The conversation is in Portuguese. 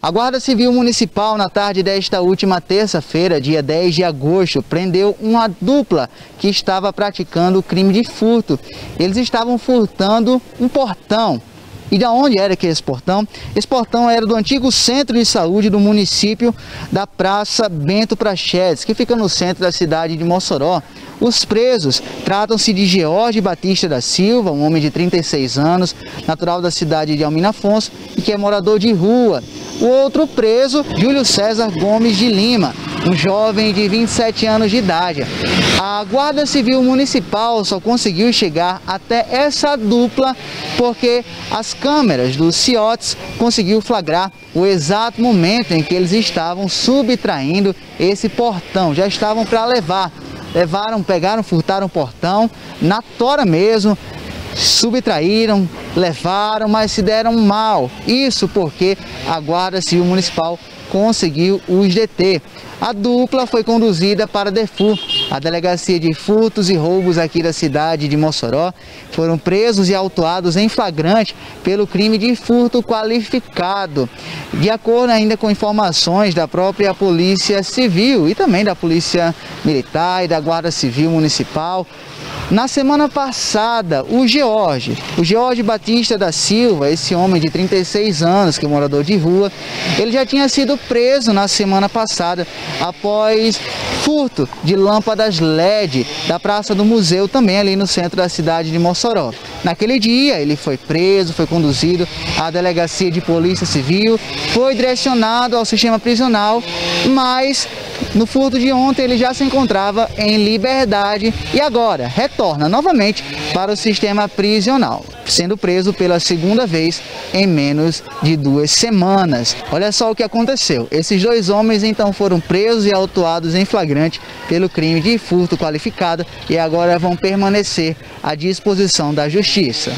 A Guarda Civil Municipal, na tarde desta última terça-feira, dia 10 de agosto, prendeu uma dupla que estava praticando o crime de furto. Eles estavam furtando um portão. E de onde era que esse portão? Esse portão era do antigo Centro de Saúde do município da Praça Bento Praxedes, que fica no centro da cidade de Mossoró. Os presos tratam-se de Jorge Batista da Silva, um homem de 36 anos, natural da cidade de Alminafonso e que é morador de rua. O outro preso, Júlio César Gomes de Lima, um jovem de 27 anos de idade. A Guarda Civil Municipal só conseguiu chegar até essa dupla porque as câmeras do CIOTES conseguiu flagrar o exato momento em que eles estavam subtraindo esse portão. Já estavam para levar. Levaram, pegaram, furtaram o portão, na tora mesmo, subtraíram, levaram, mas se deram mal. Isso porque a Guarda Civil Municipal conseguiu os deter. A dupla foi conduzida para Defur, a delegacia de furtos e roubos aqui da cidade de Mossoró. Foram presos e autuados em flagrante pelo crime de furto qualificado. De acordo ainda com informações da própria Polícia Civil e também da Polícia Militar e da Guarda Civil Municipal, na semana passada, o Jorge Batista da Silva, esse homem de 36 anos, que é morador de rua, ele já tinha sido preso na semana passada após furto de lâmpadas LED da Praça do Museu, também ali no centro da cidade de Mossoró. Naquele dia, ele foi preso, foi conduzido à delegacia de Polícia Civil, foi direcionado ao sistema prisional, mas no furto de ontem ele já se encontrava em liberdade e agora retorna novamente para o sistema prisional, sendo preso pela segunda vez em menos de 2 semanas. Olha só o que aconteceu. Esses dois homens então foram presos e autuados em flagrante pelo crime de furto qualificado e agora vão permanecer à disposição da justiça.